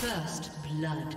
First blood.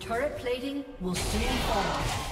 Turret plating will soon fall.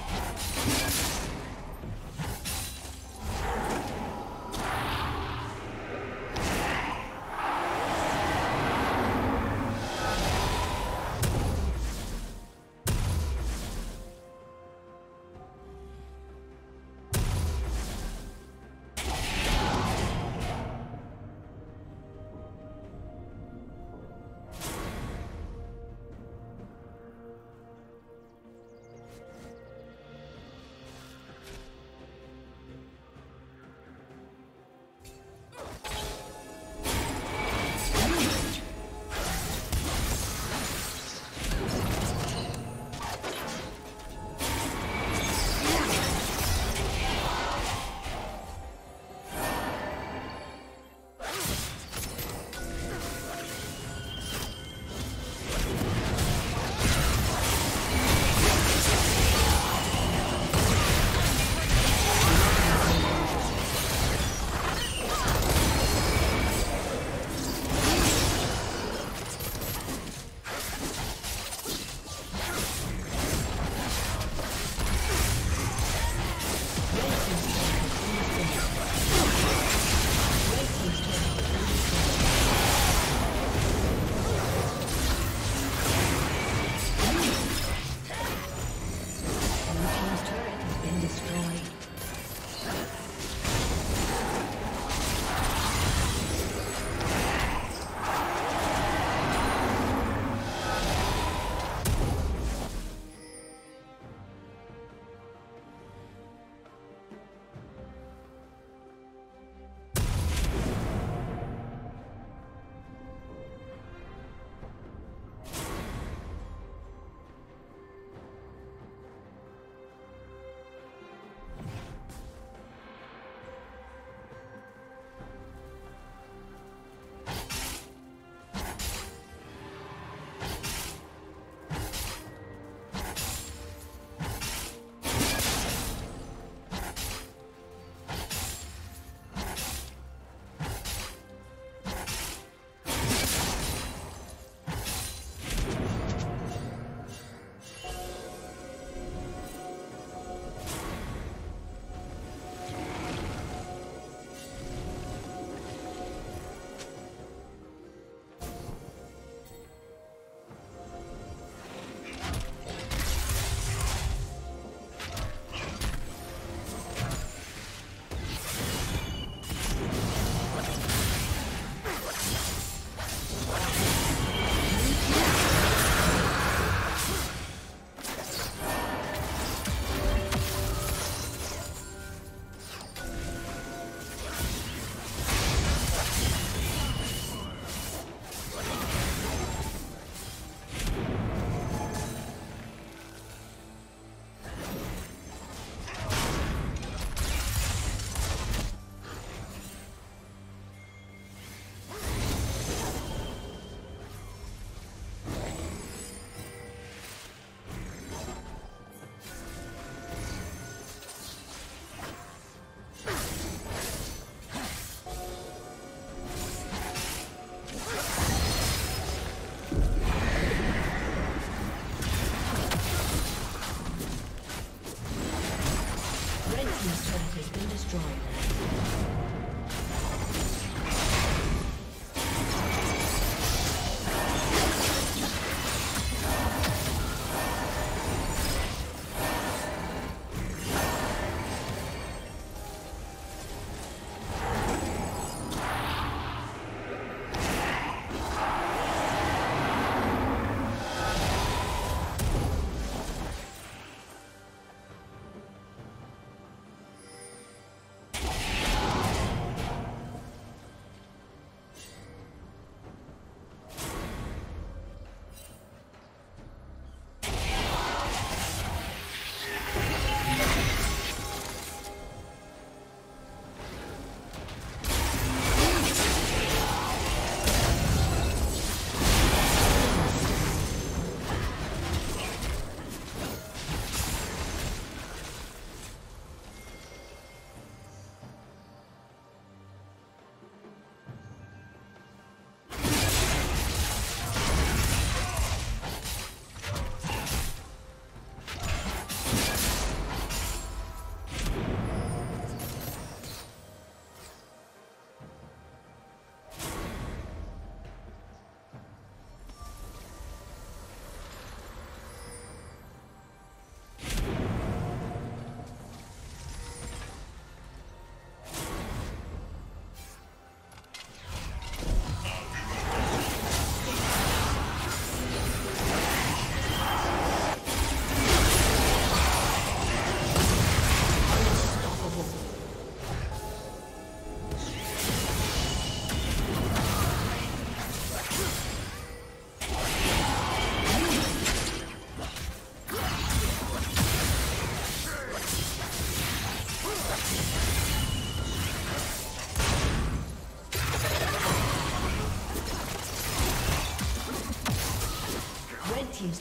team's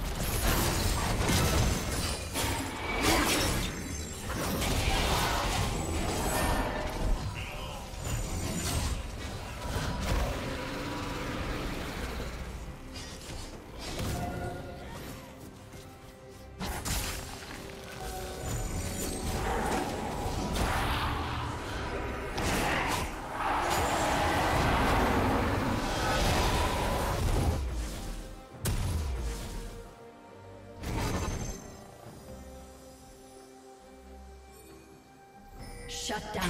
Shut down.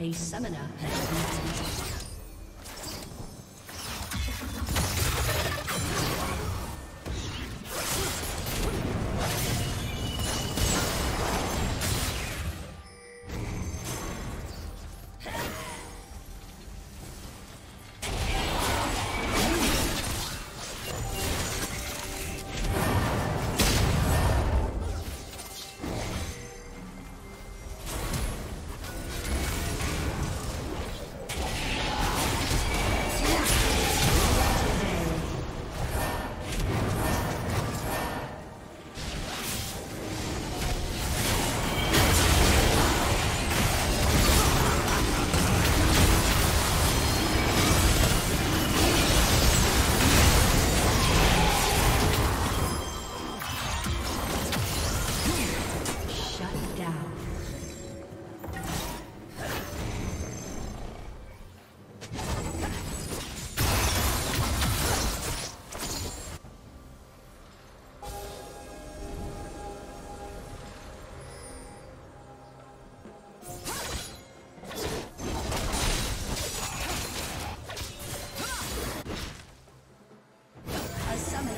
A summoner has been summoned.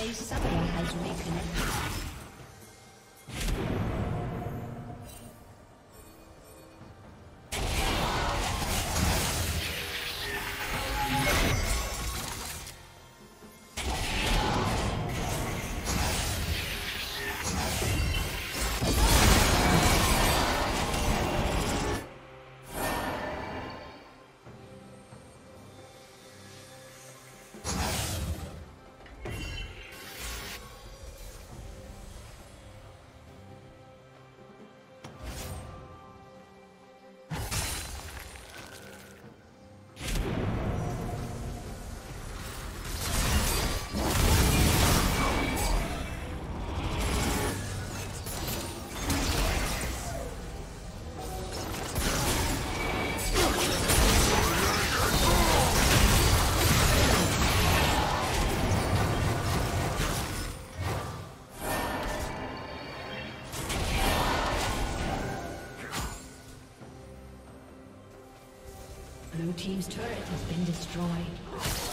A summoner has reconnected. Blue team's turret has been destroyed.